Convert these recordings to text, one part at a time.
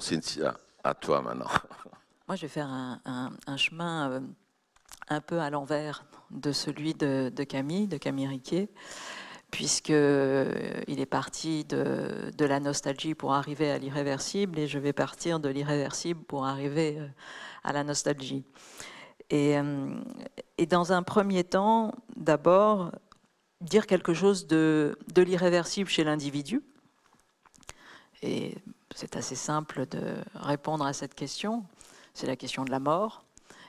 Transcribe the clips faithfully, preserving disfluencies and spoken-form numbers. question, Cynthia, à toi maintenant. Moi, je vais faire un, un, un chemin euh, un peu à l'envers de celui de, de Camille, de Camille Riquier, puisqu'il est parti de, de la nostalgie pour arriver à l'irréversible, et je vais partir de l'irréversible pour arriver à la nostalgie. Et, et dans un premier temps, d'abord, dire quelque chose de, de l'irréversible chez l'individu. Et c'est assez simple de répondre à cette question. C'est la question de la mort,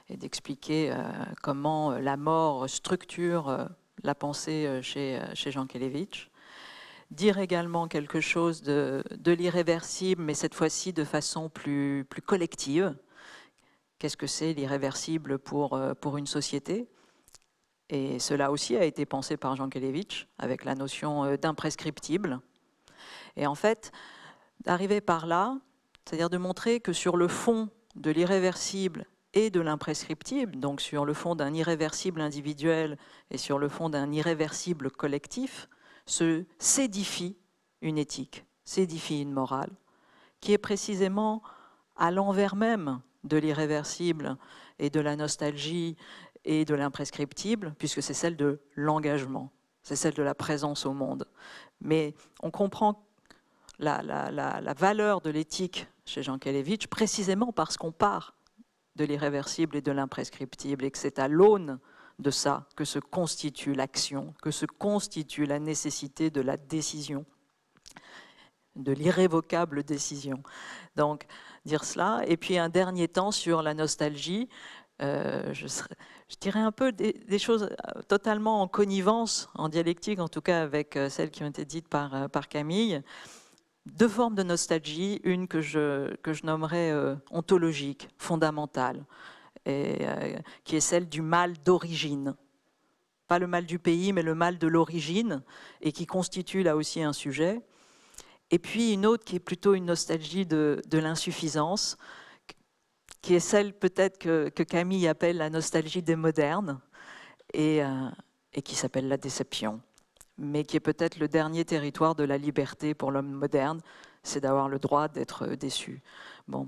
et d'expliquer comment la mort structure la pensée chez, chez Jean Jankélévitch. Dire également quelque chose de, de l'irréversible, mais cette fois-ci de façon plus, plus collective. Qu'est-ce que c'est l'irréversible pour, pour une société? Et cela aussi a été pensé par Jean Jankélévitch, avec la notion d'imprescriptible. Et en fait, d'arriver par là, c'est-à-dire de montrer que sur le fond de l'irréversible et de l'imprescriptible, donc sur le fond d'un irréversible individuel et sur le fond d'un irréversible collectif, se s'édifie une éthique, s'édifie une morale, qui est précisément à l'envers même de l'irréversible et de la nostalgie et de l'imprescriptible, puisque c'est celle de l'engagement, c'est celle de la présence au monde. Mais on comprend la, la, la, la valeur de l'éthique chez Jean Jankélévitch précisément parce qu'on part de l'irréversible et de l'imprescriptible, et que c'est à l'aune de ça que se constitue l'action, que se constitue la nécessité de la décision, de l'irrévocable décision. Donc, dire cela. Et puis un dernier temps sur la nostalgie, euh, je, serais, je dirais un peu des, des choses totalement en connivence, en dialectique en tout cas avec celles qui ont été dites par, par Camille. Deux formes de nostalgie, une que je, que je nommerais euh, ontologique, fondamentale, et, euh, qui est celle du mal d'origine. Pas le mal du pays, mais le mal de l'origine, et qui constitue là aussi un sujet. Et puis une autre qui est plutôt une nostalgie de, de l'insuffisance, qui est celle peut-être que, que Camille appelle la nostalgie des modernes, et, euh, et qui s'appelle la déception, mais qui est peut-être le dernier territoire de la liberté pour l'homme moderne, c'est d'avoir le droit d'être déçu. Bon.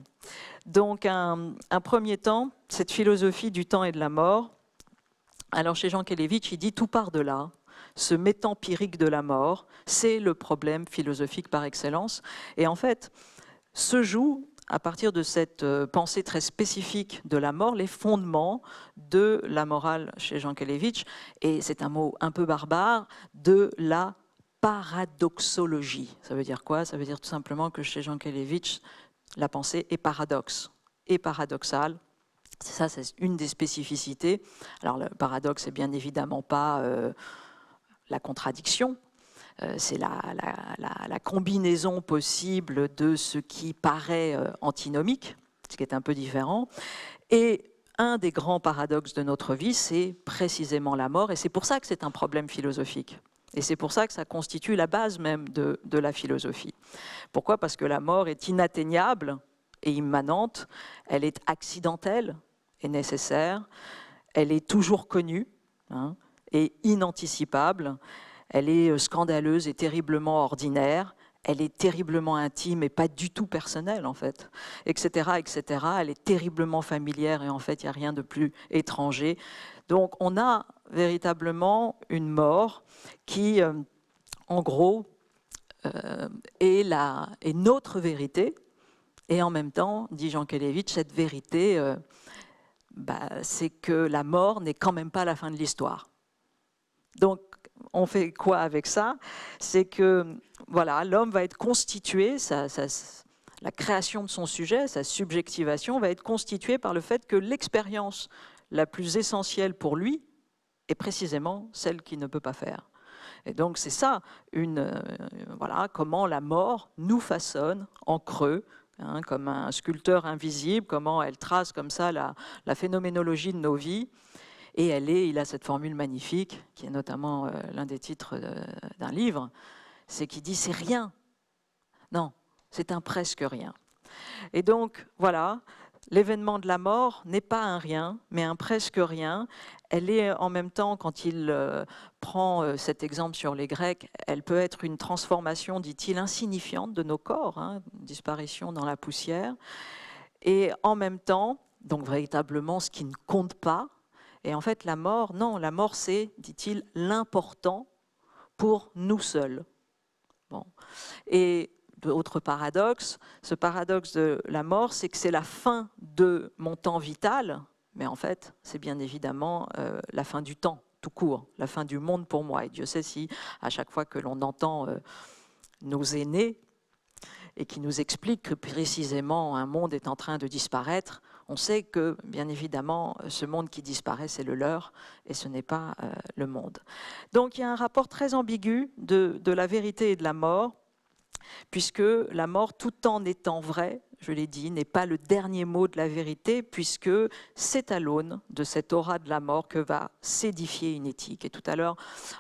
Donc un, un premier temps, cette philosophie du temps et de la mort. Alors chez Jean Jankélévitch, il dit « tout part de là ». Ce métempirique de la mort, c'est le problème philosophique par excellence. Et en fait, se joue, à partir de cette pensée très spécifique de la mort, les fondements de la morale chez Jean Jankélévitch, et c'est un mot un peu barbare, de la paradoxologie. Ça veut dire quoi? Ça veut dire tout simplement que chez Jean Jankélévitch, la pensée est paradoxe, et paradoxale. Ça, c'est une des spécificités. Alors, le paradoxe, c'est bien évidemment pas euh, la contradiction, euh, c'est la, la, la, la combinaison possible de ce qui paraît euh, antinomique, ce qui est un peu différent. Et un des grands paradoxes de notre vie, c'est précisément la mort, et c'est pour ça que c'est un problème philosophique. Et c'est pour ça que ça constitue la base même de, de la philosophie. Pourquoi? Parce que la mort est inatteignable et immanente, elle est accidentelle et nécessaire, elle est toujours connue, hein, et inanticipable, elle est scandaleuse et terriblement ordinaire, elle est terriblement intime et pas du tout personnelle en fait, et cetera, et cetera. Elle est terriblement familière et en fait il n'y a rien de plus étranger. Donc on a véritablement une mort qui, euh, en gros, euh, est, la, est notre vérité, et en même temps, dit Jean Jankélévitch, cette vérité, euh, bah, c'est que la mort n'est quand même pas la fin de l'histoire. Donc, on fait quoi avec ça? C'est que voilà, l'homme va être constitué, sa, sa, la création de son sujet, sa subjectivation, va être constituée par le fait que l'expérience la plus essentielle pour lui est précisément celle qu'il ne peut pas faire. Et donc, c'est ça, une, euh, voilà, comment la mort nous façonne en creux, hein, comme un sculpteur invisible, comment elle trace comme ça la, la phénoménologie de nos vies. Et elle est, il a cette formule magnifique, qui est notamment euh, l'un des titres d'un livre, c'est qu'il dit « c'est rien ». Non, c'est un presque rien. Et donc, voilà, l'événement de la mort n'est pas un rien, mais un presque rien. Elle est en même temps, quand il euh, prend euh, cet exemple sur les Grecs, elle peut être une transformation, dit-il, insignifiante de nos corps, hein, disparition dans la poussière, et en même temps, donc véritablement ce qui ne compte pas. Et en fait, la mort, non, la mort c'est, dit-il, l'important pour nous seuls. Bon. Et autre paradoxe, ce paradoxe de la mort, c'est que c'est la fin de mon temps vital, mais en fait, c'est bien évidemment euh, la fin du temps, tout court, la fin du monde pour moi. Et Dieu sait si, à chaque fois que l'on entend euh, nos aînés, et qui nous expliquent que précisément un monde est en train de disparaître, on sait que, bien évidemment, ce monde qui disparaît, c'est le leur, et ce n'est pas euh, le monde. Donc il y a un rapport très ambigu de, de la vérité et de la mort, puisque la mort, tout en étant vraie, je l'ai dit, n'est pas le dernier mot de la vérité, puisque c'est à l'aune de cette aura de la mort que va s'édifier une éthique. Et tout à l'heure,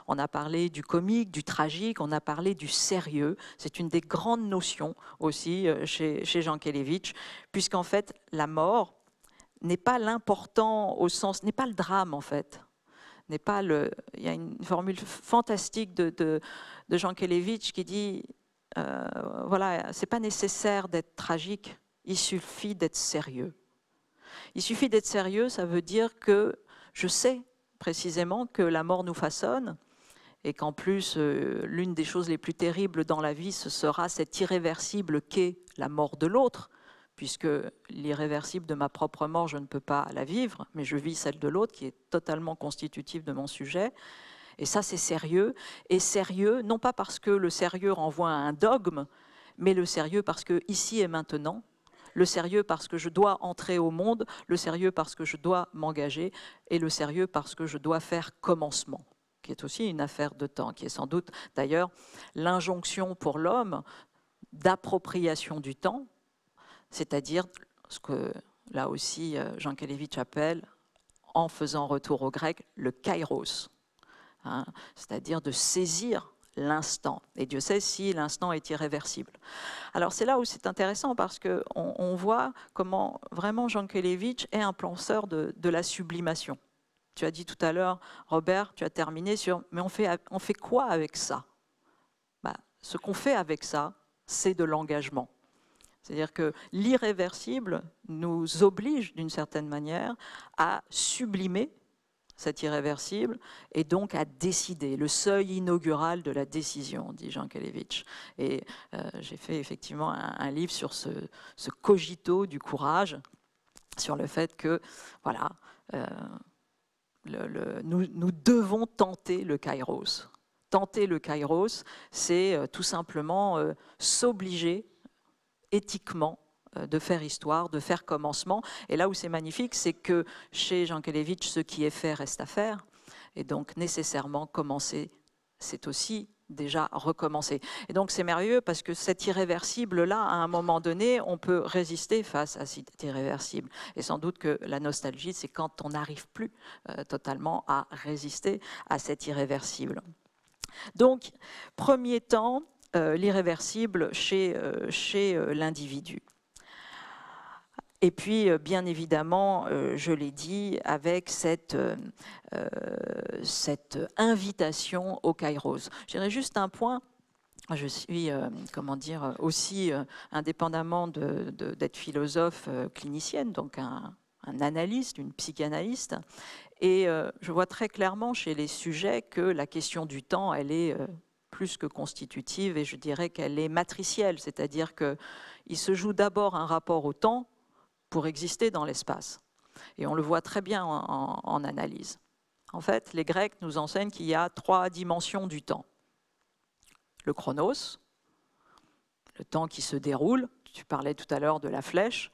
on a parlé du comique, du tragique, on a parlé du sérieux. C'est une des grandes notions aussi chez, chez Jankélévitch, puisqu'en fait, la mort n'est pas l'important au sens, n'est pas le drame en fait. N'est pas le, il y a une formule fantastique de, de, de Jankélévitch qui dit... Euh, voilà, c'est pas nécessaire d'être tragique, il suffit d'être sérieux. Il suffit d'être sérieux, ça veut dire que je sais précisément que la mort nous façonne et qu'en plus, euh, l'une des choses les plus terribles dans la vie, ce sera cette irréversible qu'est la mort de l'autre, puisque l'irréversible de ma propre mort, je ne peux pas la vivre, mais je vis celle de l'autre qui est totalement constitutive de mon sujet. Et ça, c'est sérieux. Et sérieux, non pas parce que le sérieux renvoie à un dogme, mais le sérieux parce que ici et maintenant, le sérieux parce que je dois entrer au monde, le sérieux parce que je dois m'engager, et le sérieux parce que je dois faire commencement, qui est aussi une affaire de temps, qui est sans doute d'ailleurs l'injonction pour l'homme d'appropriation du temps, c'est-à-dire ce que là aussi Jankélévitch appelle, en faisant retour au grec, le kairos. Hein, c'est-à-dire de saisir l'instant. Et Dieu sait si l'instant est irréversible. Alors c'est là où c'est intéressant parce qu'on on voit comment vraiment Jankélévitch est un penseur de, de la sublimation. Tu as dit tout à l'heure, Robert, tu as terminé sur « mais on fait, on fait quoi avec ça ?» Bah, ce qu'on fait avec ça, c'est de l'engagement. C'est-à-dire que l'irréversible nous oblige d'une certaine manière à sublimer cet irréversible, et donc à décider, le seuil inaugural de la décision, dit Jankélévitch. Et euh, j'ai fait effectivement un, un livre sur ce, ce cogito du courage, sur le fait que, voilà, euh, le, le, nous, nous devons tenter le kairos. Tenter le kairos, c'est euh, tout simplement euh, s'obliger éthiquement de faire histoire, de faire commencement. Et là où c'est magnifique, c'est que chez Jankélévitch, ce qui est fait reste à faire. Et donc nécessairement, commencer, c'est aussi déjà recommencer. Et donc c'est merveilleux parce que cet irréversible-là, à un moment donné, on peut résister face à cet irréversible. Et sans doute que la nostalgie, c'est quand on n'arrive plus euh, totalement à résister à cet irréversible. Donc, premier temps, euh, l'irréversible chez, euh, chez euh, l'individu. Et puis, bien évidemment, euh, je l'ai dit, avec cette, euh, cette invitation au kairos. Je dirais juste un point. Je suis, euh, comment dire, aussi euh, indépendamment de, de, d'être philosophe euh, clinicienne, donc un, un analyste, une psychanalyste. Et euh, je vois très clairement chez les sujets que la question du temps, elle est euh, plus que constitutive et je dirais qu'elle est matricielle. C'est-à-dire qu'il se joue d'abord un rapport au temps pour exister dans l'espace. Et on le voit très bien en, en, en analyse. En fait, les Grecs nous enseignent qu'il y a trois dimensions du temps. Le chronos, le temps qui se déroule, tu parlais tout à l'heure de la flèche,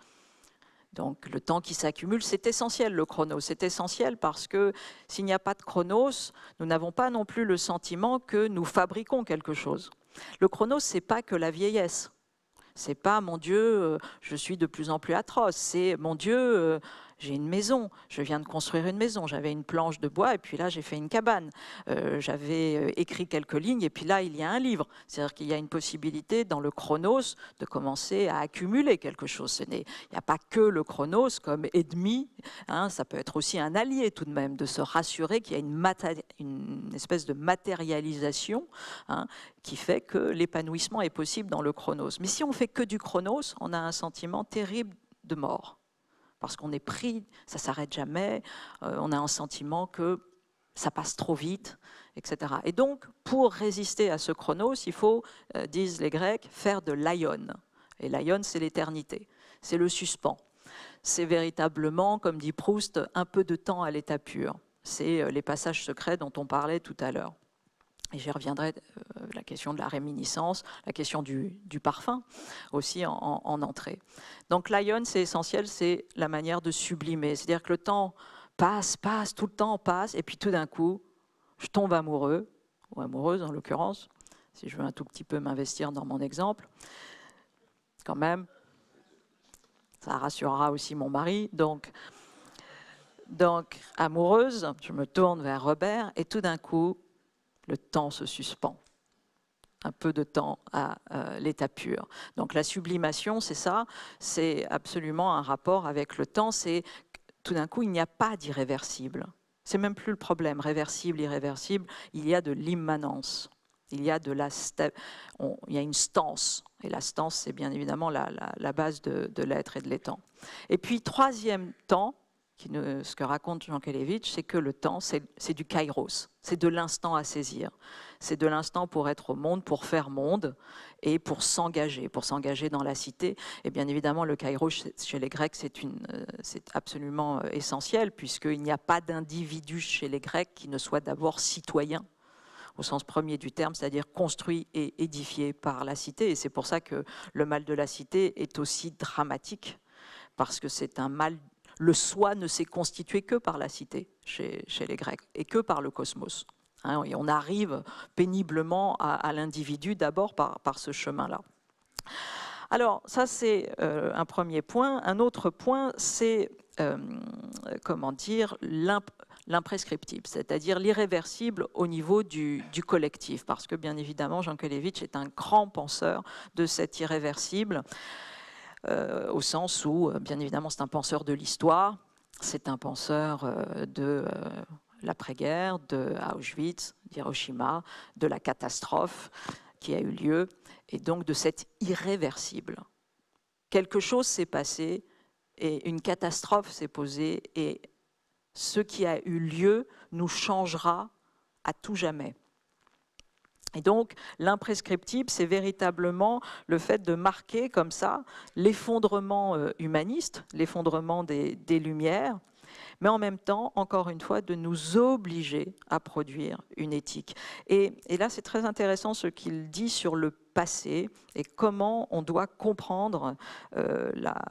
donc le temps qui s'accumule, c'est essentiel le chronos, c'est essentiel parce que s'il n'y a pas de chronos, nous n'avons pas non plus le sentiment que nous fabriquons quelque chose. Le chronos, c'est pas que la vieillesse. C'est pas, mon Dieu, je suis de plus en plus atroce. C'est, mon Dieu, j'ai une maison, je viens de construire une maison, j'avais une planche de bois et puis là j'ai fait une cabane, euh, j'avais écrit quelques lignes et puis là il y a un livre. C'est-à-dire qu'il y a une possibilité dans le chronos de commencer à accumuler quelque chose. Il n'y a pas que le chronos comme ennemi, hein, ça peut être aussi un allié tout de même, de se rassurer qu'il y a une, maté- une espèce de matérialisation, hein, qui fait que l'épanouissement est possible dans le chronos. Mais si on fait que du chronos, on a un sentiment terrible de mort. Parce qu'on est pris, ça ne s'arrête jamais, euh, on a un sentiment que ça passe trop vite, et cetera. Et donc, pour résister à ce chronos, il faut, euh, disent les Grecs, faire de l'aion. Et l'aion, c'est l'éternité, c'est le suspens. C'est véritablement, comme dit Proust, un peu de temps à l'état pur. C'est euh, les passages secrets dont on parlait tout à l'heure. Et j'y reviendrai, euh, la question de la réminiscence, la question du, du parfum aussi en, en, en entrée. Donc l'aion, c'est essentiel, c'est la manière de sublimer. C'est-à-dire que le temps passe, passe, tout le temps passe, et puis tout d'un coup, je tombe amoureux, ou amoureuse en l'occurrence, si je veux un tout petit peu m'investir dans mon exemple, quand même, ça rassurera aussi mon mari, donc... Donc, amoureuse, je me tourne vers Robert, et tout d'un coup, le temps se suspend, un peu de temps à euh, l'état pur. Donc la sublimation, c'est ça, c'est absolument un rapport avec le temps, c'est tout d'un coup, il n'y a pas d'irréversible. C'est même plus le problème, réversible, irréversible, il y a de l'immanence, il y a de la sta- on, il y a une stance, et la stance, c'est bien évidemment la, la, la base de, de l'être et de l'étant. Et puis, troisième temps, qui ne, ce que raconte Jean Jankélévitch, c'est que le temps, c'est du kairos, c'est de l'instant à saisir. C'est de l'instant pour être au monde, pour faire monde, et pour s'engager, pour s'engager dans la cité. Et bien évidemment, le kairos, chez les Grecs, c'est absolument essentiel, puisqu'il n'y a pas d'individu chez les Grecs qui ne soit d'abord citoyen, au sens premier du terme, c'est-à-dire construit et édifié par la cité. Et c'est pour ça que le mal de la cité est aussi dramatique, parce que c'est un mal... Le soi ne s'est constitué que par la cité, chez, chez les Grecs, et que par le cosmos. Hein, et on arrive péniblement à, à l'individu, d'abord par, par ce chemin-là. Alors, ça, c'est euh, un premier point. Un autre point, c'est, euh, comment dire, l'imprescriptible, c'est-à-dire l'irréversible au niveau du, du collectif. Parce que, bien évidemment, Jean Jankélévitch est un grand penseur de cet irréversible, Euh, au sens où, bien évidemment, c'est un penseur de l'histoire, c'est un penseur euh, de euh, l'après-guerre, de Auschwitz, d'Hiroshima, de la catastrophe qui a eu lieu, et donc de cet irréversible. Quelque chose s'est passé, et une catastrophe s'est posée, et ce qui a eu lieu nous changera à tout jamais. Et donc, l'imprescriptible, c'est véritablement le fait de marquer comme ça l'effondrement humaniste, l'effondrement des, des Lumières, mais en même temps, encore une fois, de nous obliger à produire une éthique. Et, et là, c'est très intéressant ce qu'il dit sur le passé et comment on doit comprendre euh, la,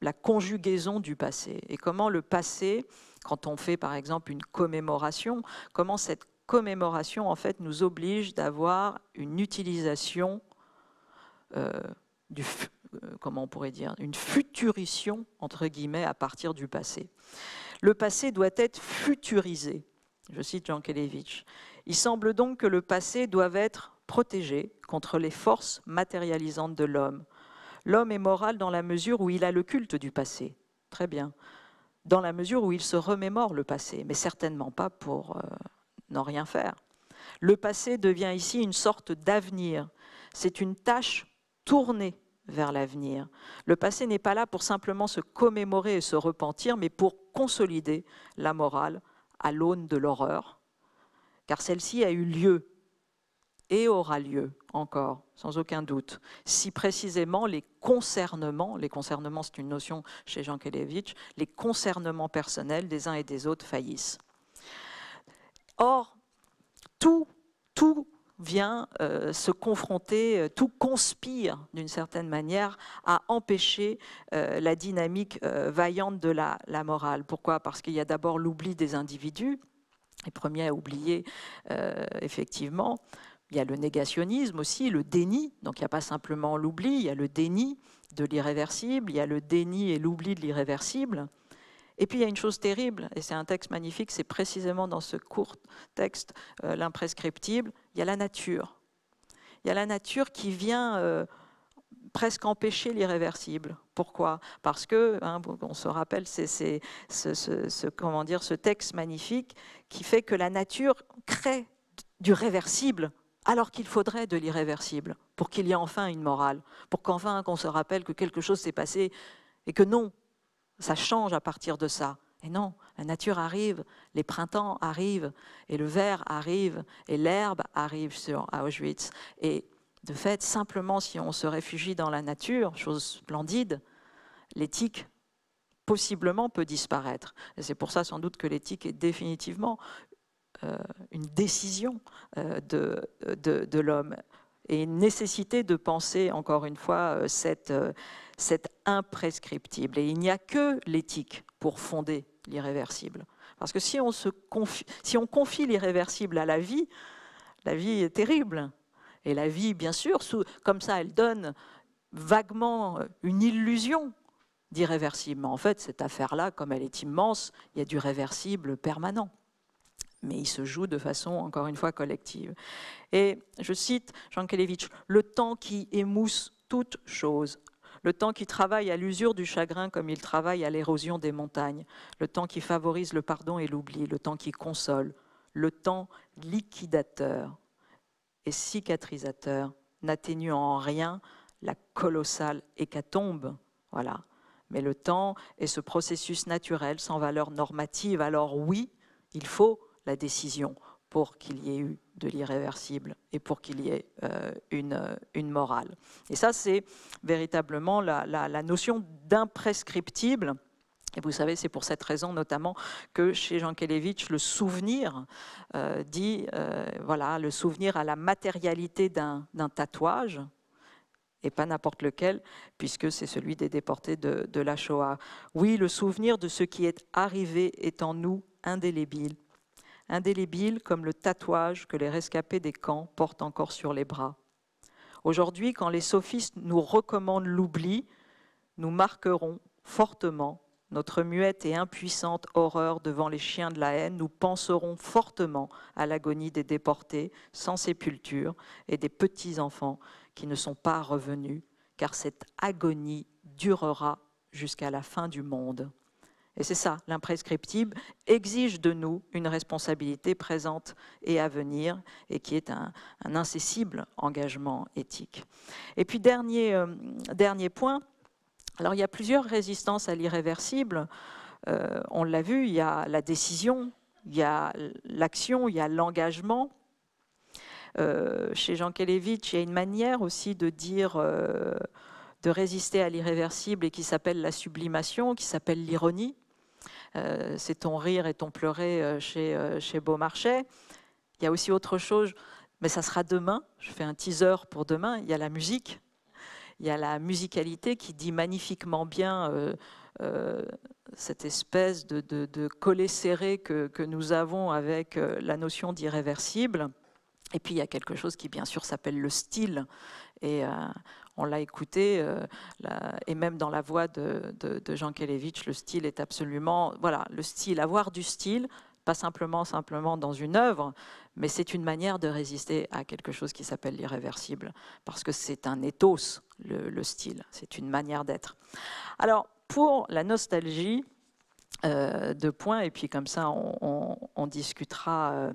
la conjugaison du passé. Et comment le passé, quand on fait par exemple une commémoration, comment cette commémoration, en fait, nous oblige d'avoir une utilisation euh, du, euh, comment on pourrait dire, une futurition, entre guillemets, à partir du passé. Le passé doit être futurisé, je cite Jean Jankélévitch. Il semble donc que le passé doive être protégé contre les forces matérialisantes de l'homme. L'homme est moral dans la mesure où il a le culte du passé. Très bien. Dans la mesure où il se remémore le passé, mais certainement pas pour... Euh, n'en rien faire. Le passé devient ici une sorte d'avenir. C'est une tâche tournée vers l'avenir. Le passé n'est pas là pour simplement se commémorer et se repentir, mais pour consolider la morale à l'aune de l'horreur, car celle-ci a eu lieu et aura lieu encore, sans aucun doute. Si précisément les concernements, les concernements c'est une notion chez Jean Jankélévitch, les concernements personnels des uns et des autres faillissent. Or, tout, tout vient euh, se confronter, tout conspire d'une certaine manière à empêcher euh, la dynamique euh, vaillante de la, la morale. Pourquoi? Parce qu'il y a d'abord l'oubli des individus, les premiers à oublier euh, effectivement. Il y a le négationnisme aussi, le déni, donc il n'y a pas simplement l'oubli, il y a le déni de l'irréversible, il y a le déni et l'oubli de l'irréversible. Et puis il y a une chose terrible, et c'est un texte magnifique, c'est précisément dans ce court texte, euh, l'imprescriptible, il y a la nature. Il y a la nature qui vient euh, presque empêcher l'irréversible. Pourquoi? Parce que, hein, on se rappelle c'est, c'est, ce, ce, ce, comment dire, ce texte magnifique qui fait que la nature crée du réversible, alors qu'il faudrait de l'irréversible, pour qu'il y ait enfin une morale, pour qu'enfin qu'on se rappelle que quelque chose s'est passé, et que non, ça change à partir de ça. Et non, la nature arrive, les printemps arrivent, et le vert arrive, et l'herbe arrive sur Auschwitz. Et de fait, simplement, si on se réfugie dans la nature, chose splendide, l'éthique, possiblement, peut disparaître. Et c'est pour ça, sans doute, que l'éthique est définitivement euh, une décision euh, de, de, de l'homme, et une nécessité de penser, encore une fois, euh, cette, euh, cette imprescriptible. Et il n'y a que l'éthique pour fonder l'irréversible. Parce que si on, se confie, si on confie l'irréversible à la vie, la vie est terrible. Et la vie, bien sûr, sous, comme ça, elle donne vaguement une illusion d'irréversible. Mais en fait, cette affaire-là, comme elle est immense, il y a du réversible permanent. Mais il se joue de façon, encore une fois, collective. Et je cite Jean Jankélévitch, « Le temps qui émousse toute chose ». Le temps qui travaille à l'usure du chagrin comme il travaille à l'érosion des montagnes, le temps qui favorise le pardon et l'oubli, le temps qui console, le temps liquidateur et cicatrisateur, n'atténuant en rien la colossale hécatombe. Voilà. Mais le temps est ce processus naturel sans valeur normative. Alors oui, il faut la décision pour qu'il y ait eu de l'irréversible et pour qu'il y ait euh, une, une morale. Et ça, c'est véritablement la, la, la notion d'imprescriptible. Et vous savez, c'est pour cette raison notamment que chez Jean Jankélévitch, le souvenir euh, dit, euh, voilà, le souvenir à la matérialité d'un tatouage, et pas n'importe lequel, puisque c'est celui des déportés de, de la Shoah. Oui, le souvenir de ce qui est arrivé est en nous indélébile. Indélébile comme le tatouage que les rescapés des camps portent encore sur les bras. Aujourd'hui, quand les sophistes nous recommandent l'oubli, nous marquerons fortement notre muette et impuissante horreur devant les chiens de la haine, nous penserons fortement à l'agonie des déportés sans sépulture et des petits-enfants qui ne sont pas revenus, car cette agonie durera jusqu'à la fin du monde. Et c'est ça, l'imprescriptible exige de nous une responsabilité présente et à venir, et qui est un, un incessible engagement éthique. Et puis dernier, euh, dernier point, alors il y a plusieurs résistances à l'irréversible, euh, on l'a vu, il y a la décision, il y a l'action, il y a l'engagement. Euh, chez Jean Jankélévitch, il y a une manière aussi de dire... Euh, de résister à l'irréversible et qui s'appelle la sublimation, qui s'appelle l'ironie. Euh, c'est ton rire et ton pleurer chez, chez Beaumarchais. Il y a aussi autre chose, mais ça sera demain, je fais un teaser pour demain, il y a la musique, il y a la musicalité qui dit magnifiquement bien euh, euh, cette espèce de, de, de collet serré que, que nous avons avec la notion d'irréversible. Et puis il y a quelque chose qui bien sûr s'appelle le style, et euh, on l'a écouté, euh, la, et même dans la voix de, de, de Jean Jankélévitch, le style est absolument, voilà, le style, avoir du style, pas simplement, simplement dans une œuvre, mais c'est une manière de résister à quelque chose qui s'appelle l'irréversible, parce que c'est un ethos, le, le style, c'est une manière d'être. Alors, pour la nostalgie, euh, deux points, et puis comme ça, on, on, on discutera euh,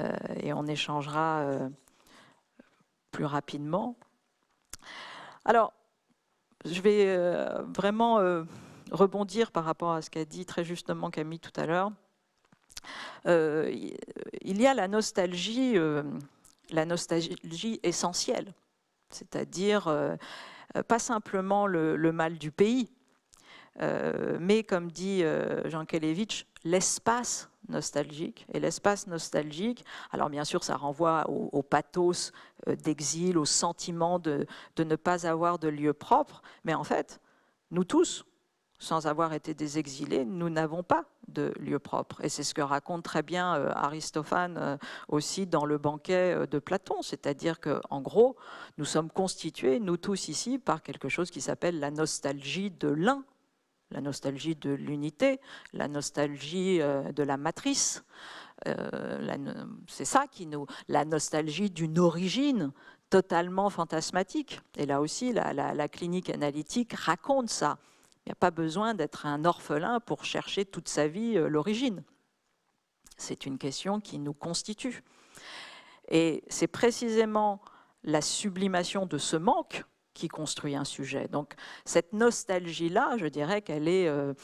euh, et on échangera euh, plus rapidement. Alors, je vais euh, vraiment euh, rebondir par rapport à ce qu'a dit très justement Camille tout à l'heure. Euh, il y a la nostalgie, euh, la nostalgie essentielle, c'est-à-dire euh, pas simplement le, le mal du pays, euh, mais comme dit euh, Jean Jankélévitch, l'espace nostalgique. Et l'espace nostalgique, alors bien sûr ça renvoie au, au pathos d'exil, au sentiment de, de ne pas avoir de lieu propre, mais en fait, nous tous, sans avoir été des exilés, nous n'avons pas de lieu propre. Et c'est ce que raconte très bien euh, Aristophane euh, aussi dans le banquet euh, de Platon, c'est-à-dire qu'en gros, nous sommes constitués, nous tous ici, par quelque chose qui s'appelle la nostalgie de l'un, la nostalgie de l'unité, la nostalgie de la matrice, euh, c'est ça qui nous, la nostalgie d'une origine totalement fantasmatique. Et là aussi, la, la, la clinique analytique raconte ça. Il n'y a pas besoin d'être un orphelin pour chercher toute sa vie euh, l'origine. C'est une question qui nous constitue. Et c'est précisément la sublimation de ce manque qui construit un sujet. Donc cette nostalgie-là, je dirais qu'elle est, euh,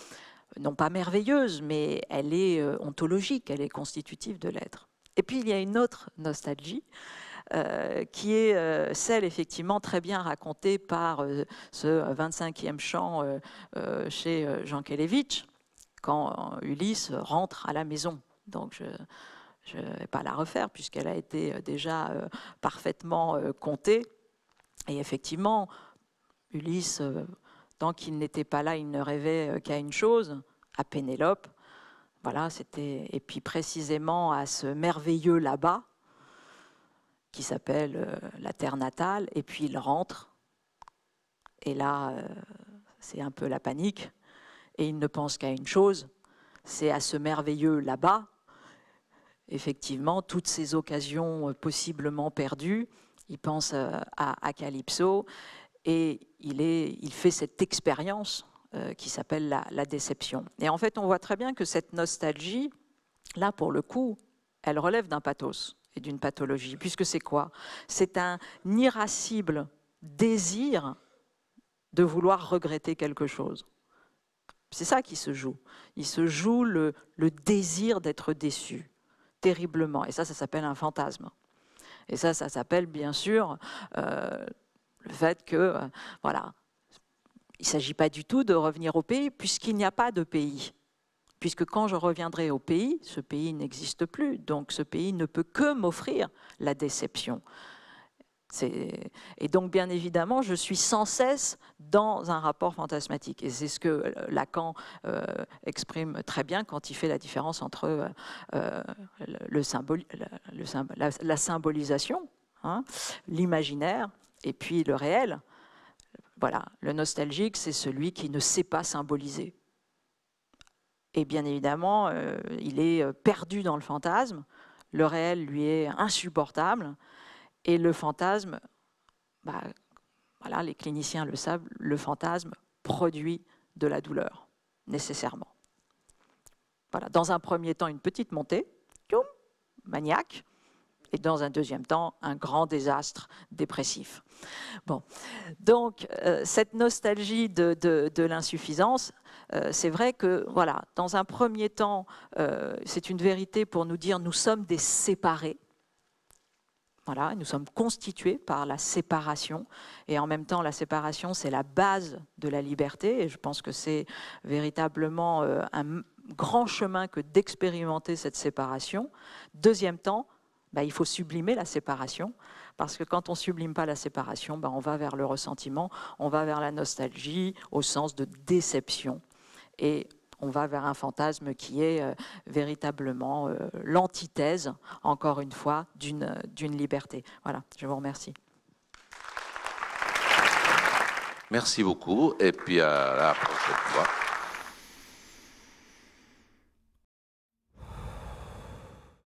non pas merveilleuse, mais elle est euh, ontologique, elle est constitutive de l'être. Et puis il y a une autre nostalgie, euh, qui est euh, celle effectivement très bien racontée par euh, ce vingt-cinquième chant euh, euh, chez euh, Jean Jankélévitch, quand Ulysse rentre à la maison. Donc je... Je ne vais pas la refaire puisqu'elle a été déjà euh, parfaitement euh, contée. Et effectivement, Ulysse, euh, tant qu'il n'était pas là, il ne rêvait euh, qu'à une chose, à Pénélope. Voilà, c'était, et puis précisément à ce merveilleux là-bas, qui s'appelle euh, la terre natale. Et puis il rentre, et là, euh, c'est un peu la panique. Et il ne pense qu'à une chose, c'est à ce merveilleux là-bas. Effectivement, toutes ces occasions possiblement perdues, il pense à, à Calypso et il, est, il fait cette expérience euh, qui s'appelle la, la déception. Et en fait, on voit très bien que cette nostalgie, là pour le coup, elle relève d'un pathos et d'une pathologie, puisque c'est quoi? C'est un irascible désir de vouloir regretter quelque chose. C'est ça qui se joue. Il se joue le, le désir d'être déçu. Terriblement. Et ça, ça s'appelle un fantasme. Et ça, ça s'appelle bien sûr euh, le fait que, euh, voilà, il ne s'agit pas du tout de revenir au pays puisqu'il n'y a pas de pays. Puisque quand je reviendrai au pays, ce pays n'existe plus. Donc ce pays ne peut que m'offrir la déception. Et donc, bien évidemment, je suis sans cesse dans un rapport fantasmatique. Et c'est ce que Lacan euh, exprime très bien quand il fait la différence entre euh, le symboli le symb la, la symbolisation, hein, l'imaginaire, et puis le réel. Voilà, le nostalgique, c'est celui qui ne sait pas symboliser. Et bien évidemment, euh, il est perdu dans le fantasme. Le réel lui est insupportable. Et le fantasme, bah, voilà, les cliniciens le savent, le fantasme produit de la douleur, nécessairement. Voilà, dans un premier temps, une petite montée, maniaque, et dans un deuxième temps, un grand désastre dépressif. Bon. Donc, euh, cette nostalgie de, de, de l'insuffisance, euh, c'est vrai que, voilà, dans un premier temps, euh, c'est une vérité pour nous dire nous sommes des séparés. Voilà, nous sommes constitués par la séparation et en même temps la séparation c'est la base de la liberté et je pense que c'est véritablement euh, un grand chemin que d'expérimenter cette séparation. Deuxième temps, bah, il faut sublimer la séparation parce que quand on ne sublime pas la séparation, bah, on va vers le ressentiment, on va vers la nostalgie au sens de déception et on va vers un fantasme qui est euh, véritablement euh, l'antithèse, encore une fois, d'une d'une liberté. Voilà, je vous remercie. Merci beaucoup et puis à la prochaine fois.